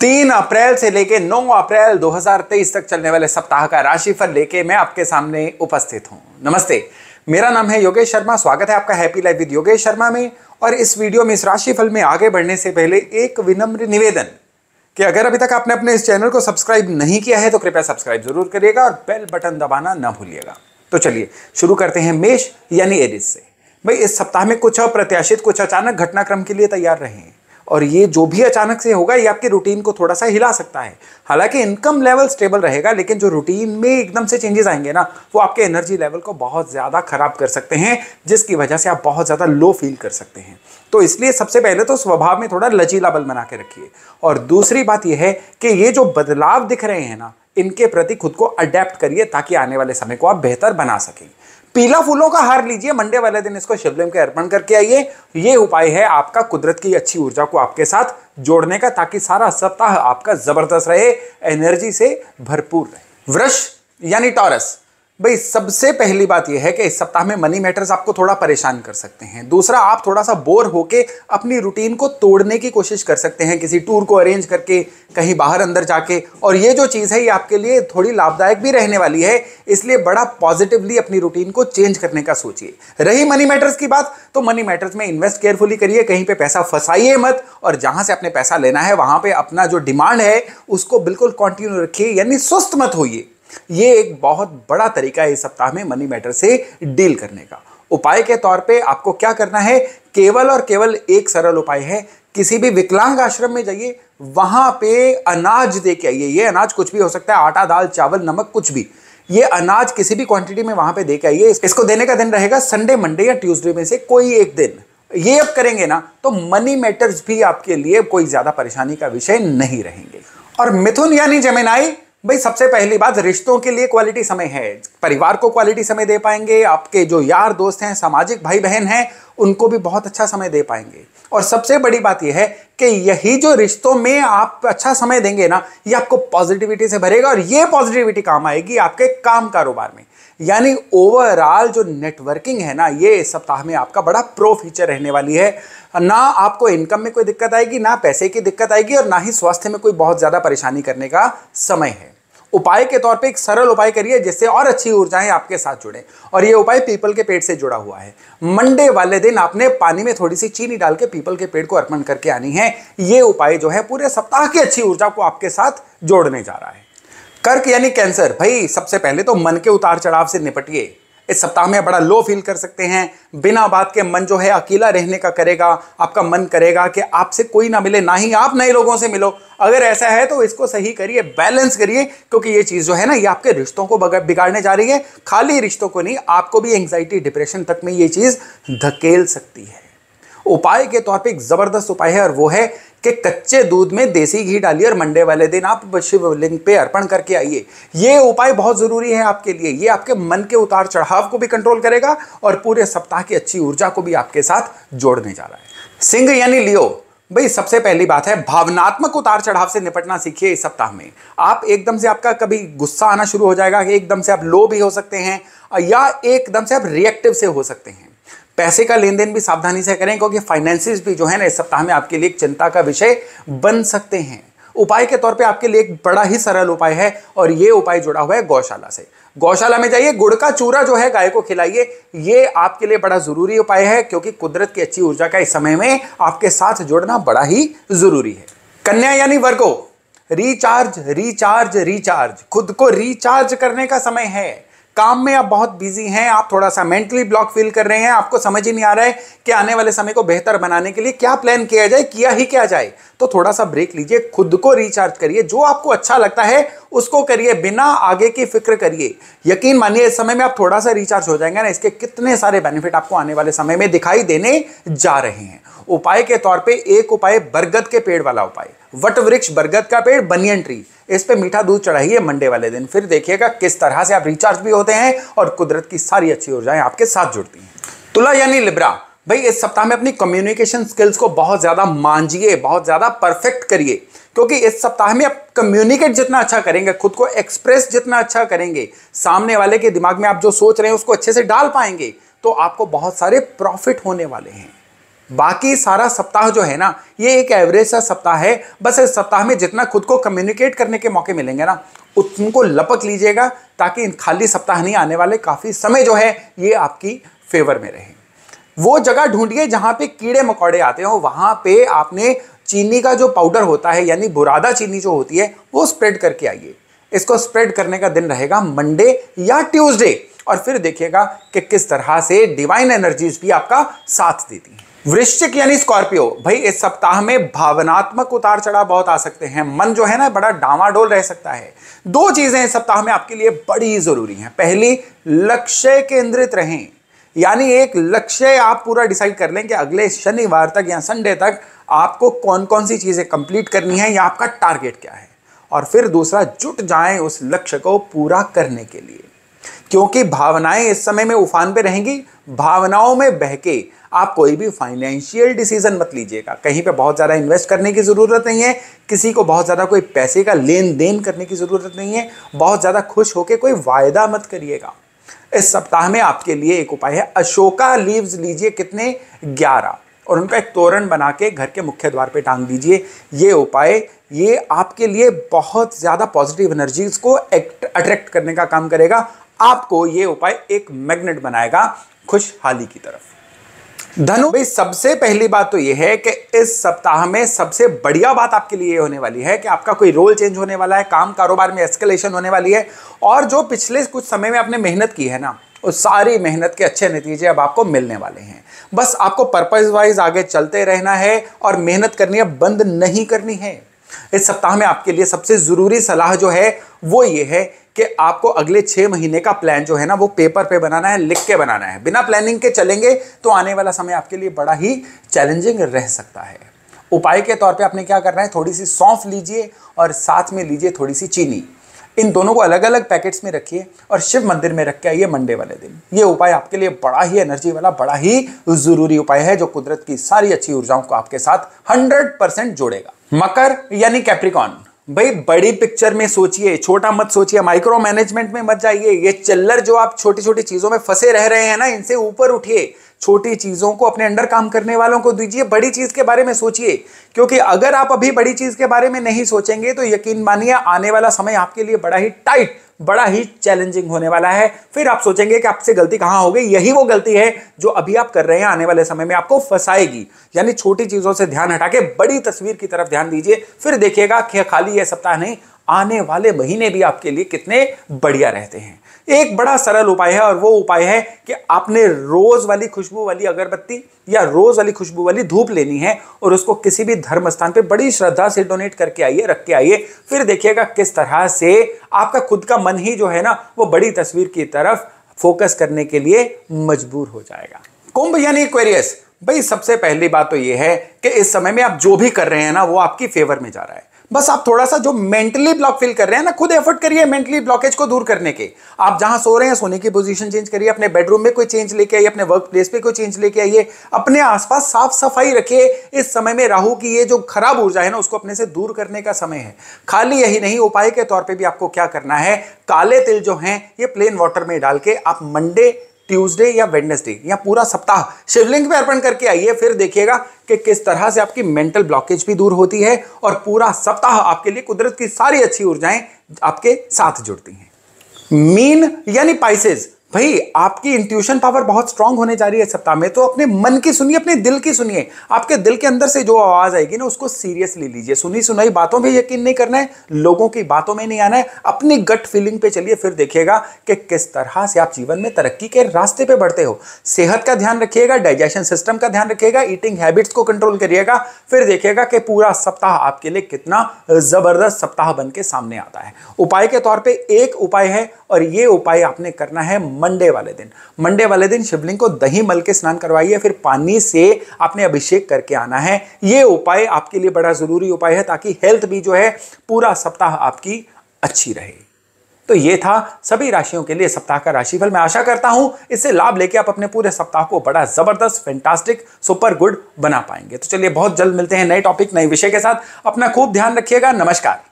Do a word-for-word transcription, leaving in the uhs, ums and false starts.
तीन अप्रैल से लेकर नौ अप्रैल दो हज़ार तेईस तक चलने वाले सप्ताह का राशिफल लेके मैं आपके सामने उपस्थित हूं। नमस्ते, मेरा नाम है योगेश शर्मा। स्वागत है आपका happy life with Yogesh Sharma में। और इस वीडियो में, इस राशिफल में आगे बढ़ने से पहले एक विनम्र निवेदन कि अगर अभी तक आपने अपने इस चैनल को सब्सक्राइब नहीं किया है तो कृपया सब्सक्राइब जरूर करिएगा और बेल बटन दबाना ना भूलिएगा। तो चलिए शुरू करते हैं मेष यानी एरिस से। भाई इस सप्ताह में कुछ अप्रत्याशित, कुछ अचानक घटनाक्रम के लिए तैयार रहें। और ये जो भी अचानक से होगा ये आपके रूटीन को थोड़ा सा हिला सकता है। हालांकि इनकम लेवल स्टेबल रहेगा, लेकिन जो रूटीन में एकदम से चेंजेस आएंगे ना, वो आपके एनर्जी लेवल को बहुत ज़्यादा खराब कर सकते हैं, जिसकी वजह से आप बहुत ज़्यादा लो फील कर सकते हैं। तो इसलिए सबसे पहले तो स्वभाव में थोड़ा लचीला बल बना के रखिए। और दूसरी बात यह है कि ये जो बदलाव दिख रहे हैं ना, इनके प्रति खुद को अडेप्ट करिए ताकि आने वाले समय को आप बेहतर बना सकें। पीला फूलों का हार लीजिए, मंडे वाले दिन इसको शिवलिंग के अर्पण करके आइए। ये उपाय है आपका कुदरत की अच्छी ऊर्जा को आपके साथ जोड़ने का, ताकि सारा सप्ताह आपका जबरदस्त रहे, एनर्जी से भरपूर रहे। वृष यानी टॉरस। भाई सबसे पहली बात यह है कि इस सप्ताह में मनी मैटर्स आपको थोड़ा परेशान कर सकते हैं। दूसरा, आप थोड़ा सा बोर होके अपनी रूटीन को तोड़ने की कोशिश कर सकते हैं, किसी टूर को अरेंज करके, कहीं बाहर अंदर जाके। और ये जो चीज़ है ये आपके लिए थोड़ी लाभदायक भी रहने वाली है, इसलिए बड़ा पॉजिटिवली अपनी रूटीन को चेंज करने का सोचिए। रही मनी मैटर्स की बात, तो मनी मैटर्स में इन्वेस्ट केयरफुली करिए, कहीं पर पैसा फंसाइए मत। और जहाँ से आपने पैसा लेना है वहाँ पर अपना जो डिमांड है उसको बिल्कुल कंटिन्यू रखिए, यानी सुस्त मत होइए। ये एक बहुत बड़ा तरीका है इस सप्ताह में मनी मैटर से डील करने का। उपाय के तौर पे आपको क्या करना है, केवल और केवल एक सरल उपाय है। किसी भी विकलांग आश्रम में जाइए, वहां पे अनाज दे के आइए। ये अनाज कुछ भी हो सकता है, आटा, दाल, चावल, नमक, कुछ भी। ये अनाज किसी भी क्वांटिटी में वहां पे दे के आइए। इसको देने का दिन रहेगा संडे, मंडे या ट्यूसडे में से कोई एक दिन। ये आप करेंगे ना तो मनी मैटर्स भी आपके लिए कोई ज्यादा परेशानी का विषय नहीं रहेंगे। और मिथुन यानी जेमिनाई। भाई सबसे पहली बात, रिश्तों के लिए क्वालिटी समय है। परिवार को क्वालिटी समय दे पाएंगे, आपके जो यार दोस्त हैं, सामाजिक भाई बहन हैं, उनको भी बहुत अच्छा समय दे पाएंगे। और सबसे बड़ी बात यह है कि यही जो रिश्तों में आप अच्छा समय देंगे ना, ये आपको पॉजिटिविटी से भरेगा। और ये पॉजिटिविटी काम आएगी आपके काम कारोबार में। यानी ओवरऑल जो नेटवर्किंग है ना, ये इस सप्ताह में आपका बड़ा प्रो फीचर रहने वाली है। ना आपको इनकम में कोई दिक्कत आएगी, ना पैसे की दिक्कत आएगी, और ना ही स्वास्थ्य में कोई बहुत ज़्यादा परेशानी करने का समय है। उपाय के तौर पे एक सरल उपाय करिए जिससे और अच्छी ऊर्जाएं आपके साथ जुड़े। और ये उपाय पीपल के पेड़ से जुड़ा हुआ है। मंडे वाले दिन आपने पानी में थोड़ी सी चीनी डाल के पीपल के पेड़ को अर्पण करके आनी है। ये उपाय जो है पूरे सप्ताह की अच्छी ऊर्जा को आपके साथ जोड़ने जा रहा है। कर्क यानी कैंसर। भाई सबसे पहले तो मन के उतार चढ़ाव से निपटिए। इस सप्ताह में बड़ा लो फील कर सकते हैं। बिना बात के मन जो है अकेला रहने का करेगा। आपका मन करेगा कि आपसे कोई ना मिले, ना ही आप नए लोगों से मिलो। अगर ऐसा है तो इसको सही करिए, बैलेंस करिए, क्योंकि ये चीज़ जो है ना, ये आपके रिश्तों को बिगाड़ने जा रही है। खाली रिश्तों को नहीं, आपको भी एंग्जाइटी, डिप्रेशन तक में ये चीज़ धकेल सकती है। उपाय के तौर पे एक ज़बरदस्त उपाय है, और वो है कि कच्चे दूध में देसी घी डालिए और मंडे वाले दिन आप शिवलिंग पे अर्पण करके आइए। ये उपाय बहुत ज़रूरी है आपके लिए। ये आपके मन के उतार चढ़ाव को भी कंट्रोल करेगा और पूरे सप्ताह की अच्छी ऊर्जा को भी आपके साथ जोड़ने जा रहा है। सिंह यानी लियो। भाई सबसे पहली बात है, भावनात्मक उतार चढ़ाव से निपटना सीखिए। इस सप्ताह में आप एकदम से, आपका कभी गुस्सा आना शुरू हो जाएगा, एकदम से आप लो भी हो सकते हैं, या एकदम से आप रिएक्टिव से हो सकते हैं। पैसे का लेन देन भी सावधानी से करें, क्योंकि फाइनेंसिस भी जो है ना इस सप्ताह में आपके लिए एक चिंता का विषय बन सकते हैं। उपाय के तौर पे आपके लिए एक बड़ा ही सरल उपाय है, और ये उपाय जुड़ा हुआ है गौशाला से। गौशाला में जाइए, गुड़ का चूरा जो है गाय को खिलाइए। ये आपके लिए बड़ा ज़रूरी उपाय है, क्योंकि कुदरत की अच्छी ऊर्जा का इस समय में आपके साथ जुड़ना बड़ा ही ज़रूरी है। कन्या यानी वर्गो। Recharge, recharge, recharge. खुद को रिचार्ज करने का समय है। काम में आप बहुत बिजी हैं, आप थोड़ा सा मेंटली ब्लॉक फील कर रहे हैं, आपको समझ ही नहीं आ रहा है कि आने वाले समय को बेहतर बनाने के लिए क्या प्लान किया जाए, किया ही क्या जाए। तो थोड़ा सा ब्रेक लीजिए, खुद को रिचार्ज करिए। जो आपको अच्छा लगता है उसको करिए, बिना आगे की फिक्र करिए। यकीन मानिए इस समय में आप थोड़ा सा रिचार्ज हो जाएंगे ना, इसके कितने सारे बेनिफिट आपको आने वाले समय में दिखाई देने जा रहे हैं। उपाय के तौर पे एक उपाय, बरगद के पेड़ वाला उपाय, वट वृक्ष, बरगद का पेड़, बनियन ट्री, इस पे मीठा दूध चढ़ाइए मंडे वाले दिन। फिर देखिएगा किस तरह से आप रिचार्ज भी होते हैं और कुदरत की सारी अच्छी ऊर्जाएं आपके साथ जुड़ती हैं। तुला यानी लिब्रा। भाई इस सप्ताह में अपनी कम्युनिकेशन स्किल्स को बहुत ज़्यादा मांझिए, बहुत ज़्यादा परफेक्ट करिए, क्योंकि इस सप्ताह में आप कम्युनिकेट जितना अच्छा करेंगे, खुद को एक्सप्रेस जितना अच्छा करेंगे, सामने वाले के दिमाग में आप जो सोच रहे हैं उसको अच्छे से डाल पाएंगे, तो आपको बहुत सारे प्रॉफिट होने वाले हैं। बाकी सारा सप्ताह जो है ना ये एक एवरेज सा सप्ताह है। बस इस सप्ताह में जितना खुद को कम्युनिकेट करने के मौके मिलेंगे ना उनको लपक लीजिएगा, ताकि इन खाली सप्ताह नहीं आने वाले काफ़ी समय जो है ये आपकी फेवर में रहे। वो जगह ढूंढिए जहाँ पे कीड़े मकोड़े आते हो, वहाँ पे आपने चीनी का जो पाउडर होता है यानी बुरादा चीनी जो होती है वो स्प्रेड करके आइए। इसको स्प्रेड करने का दिन रहेगा मंडे या ट्यूसडे, और फिर देखिएगा कि किस तरह से डिवाइन एनर्जीज भी आपका साथ देती हैं। वृश्चिक यानी स्कॉर्पियो, भाई इस सप्ताह में भावनात्मक उतार चढ़ाव बहुत आ सकते हैं। मन जो है ना बड़ा डामाडोल रह सकता है। दो चीजें इस सप्ताह में आपके लिए बड़ी जरूरी हैं। पहली, लक्ष्य केंद्रित रहें, यानी एक लक्ष्य आप पूरा डिसाइड कर लें कि अगले शनिवार तक या संडे तक आपको कौन कौन सी चीजें कंप्लीट करनी है या आपका टारगेट क्या है। और फिर दूसरा, जुट जाएं उस लक्ष्य को पूरा करने के लिए, क्योंकि भावनाएं इस समय में उफान पे रहेंगी। भावनाओं में बहके आप कोई भी फाइनेंशियल डिसीजन मत लीजिएगा। कहीं पे बहुत ज़्यादा इन्वेस्ट करने की ज़रूरत नहीं है, किसी को बहुत ज़्यादा कोई पैसे का लेन देन करने की ज़रूरत नहीं है, बहुत ज़्यादा खुश होकर कोई वायदा मत करिएगा। इस सप्ताह में आपके लिए एक उपाय है, अशोका लीव्स लीजिए, कितने ग्यारह, और उनका एक तोरण बना के घर के मुख्य द्वार पे टांग दीजिए। ये उपाय ये आपके लिए बहुत ज़्यादा पॉजिटिव एनर्जीज को अट्रैक्ट करने का काम करेगा। आपको ये उपाय एक मैग्नेट बनाएगा खुशहाली की तरफ। धनु भाई, सबसे पहली बात तो यह है कि इस सप्ताह में सबसे बढ़िया बात आपके लिए होने वाली है कि आपका कोई रोल चेंज होने वाला है, काम कारोबार में एस्केलेशन होने वाली है, और जो पिछले कुछ समय में आपने मेहनत की है ना उस सारी मेहनत के अच्छे नतीजे अब आपको मिलने वाले हैं। बस आपको पर्पस वाइज आगे चलते रहना है और मेहनत करनी है, बंद नहीं करनी है। इस सप्ताह में आपके लिए सबसे ज़रूरी सलाह जो है वो ये है कि आपको अगले छः महीने का प्लान जो है ना वो पेपर पे बनाना है, लिख के बनाना है। बिना प्लानिंग के चलेंगे तो आने वाला समय आपके लिए बड़ा ही चैलेंजिंग रह सकता है। उपाय के तौर पे आपने क्या करना है, थोड़ी सी सौंफ लीजिए और साथ में लीजिए थोड़ी सी चीनी। इन दोनों को अलग अलग पैकेट्स में रखिए और शिव मंदिर में रख के आइए मंडे वाले दिन। ये उपाय आपके लिए बड़ा ही एनर्जी वाला, बड़ा ही ज़रूरी उपाय है जो कुदरत की सारी अच्छी ऊर्जाओं को आपके साथ हंड्रेड परसेंट जोड़ेगा। मकर यानी कैप्रिकॉन, भाई बड़ी पिक्चर में सोचिए, छोटा मत सोचिए, माइक्रो मैनेजमेंट में मत जाइए। ये चिल्लर जो आप छोटी छोटी चीज़ों में फंसे रह रहे हैं ना, इनसे ऊपर उठिए। छोटी चीज़ों को अपने अंडर काम करने वालों को दीजिए, बड़ी चीज़ के बारे में सोचिए, क्योंकि अगर आप अभी बड़ी चीज़ के बारे में नहीं सोचेंगे तो यकीन मानिए आने वाला समय आपके लिए बड़ा ही टाइट, बड़ा ही चैलेंजिंग होने वाला है। फिर आप सोचेंगे कि आपसे गलती कहाँ हो गई, यही वो गलती है जो अभी आप कर रहे हैं, आने वाले समय में आपको फंसाएगी। यानी छोटी चीज़ों से ध्यान हटा के बड़ी तस्वीर की तरफ ध्यान दीजिए, फिर देखिएगा कि खाली यह सप्ताह नहीं, आने वाले महीने भी आपके लिए कितने बढ़िया रहते हैं। एक बड़ा सरल उपाय है, और वो उपाय है कि आपने रोज़ वाली खुशबू वाली अगरबत्ती या रोज़ वाली खुशबू वाली धूप लेनी है और उसको किसी भी धर्म स्थान पे बड़ी श्रद्धा से डोनेट करके आइए, रख के आइए। फिर देखिएगा किस तरह से आपका खुद का मन ही जो है ना वो बड़ी तस्वीर की तरफ फोकस करने के लिए मजबूर हो जाएगा। कुंभ यानी एक्वेरियस, भाई सबसे पहली बात तो ये है कि इस समय में आप जो भी कर रहे हैं ना वो आपकी फेवर में जा रहा है। बस आप थोड़ा सा जो मेंटली ब्लॉक फील कर रहे हैं ना, खुद एफर्ट करिए मेंटली ब्लॉकेज को दूर करने के। आप जहां सो रहे हैं सोने की पोजीशन चेंज करिए, अपने बेडरूम में कोई चेंज लेके आइए, अपने वर्क प्लेस पे कोई चेंज लेके आइए, अपने आसपास साफ सफाई रखिए। इस समय में राहु की ये जो खराब ऊर्जा है ना उसको अपने से दूर करने का समय है। खाली यही नहीं, उपाय के तौर पर भी आपको क्या करना है, काले तिल जो हैं ये प्लेन वाटर में डाल के आप मंडे, ट्यूसडे या वेडनेसडे या पूरा सप्ताह शिवलिंग पे अर्पण करके आइए। फिर देखिएगा कि किस तरह से आपकी मेंटल ब्लॉकेज भी दूर होती है और पूरा सप्ताह आपके लिए कुदरत की सारी अच्छी ऊर्जाएं आपके साथ जुड़ती हैं। मीन यानी पाइसेस, भाई आपकी इंट्यूशन पावर बहुत स्ट्रांग होने जा रही है सप्ताह में, तो अपने मन की सुनिए, अपने दिल की सुनिए। आपके दिल के अंदर से जो आवाज़ आएगी ना उसको सीरियसली लीजिए। सुनी सुनाई बातों में यकीन नहीं करना है, लोगों की बातों में नहीं आना है, अपनी गट फीलिंग पे चलिए। फिर देखिएगा कि किस तरह से आप जीवन में तरक्की के रास्ते पर बढ़ते हो। सेहत का ध्यान रखिएगा, डाइजेशन सिस्टम का ध्यान रखिएगा, ईटिंग हैबिट्स को कंट्रोल करिएगा। फिर देखिएगा कि पूरा सप्ताह आपके लिए कितना ज़बरदस्त सप्ताह बन के सामने आता है। उपाय के तौर पर एक उपाय है, और ये उपाय आपने करना है मंडे वाले दिन। मंडे वाले दिन शिवलिंग को दही मल के स्नान करवाइए, फिर पानी से आपने अभिषेक करके आना है। ये उपाय आपके लिए बड़ा जरूरी उपाय है, ताकि हेल्थ भी जो है पूरा सप्ताह आपकी अच्छी रहे। तो ये था सभी राशियों के लिए सप्ताह का राशिफल। मैं आशा करता हूं इससे लाभ लेके आप अपने पूरे सप्ताह को बड़ा जबरदस्त, फैंटास्टिक, सुपर गुड बना पाएंगे। तो चलिए बहुत जल्द मिलते हैं नए टॉपिक, नए विषय के साथ। अपना खूब ध्यान रखिएगा। नमस्कार।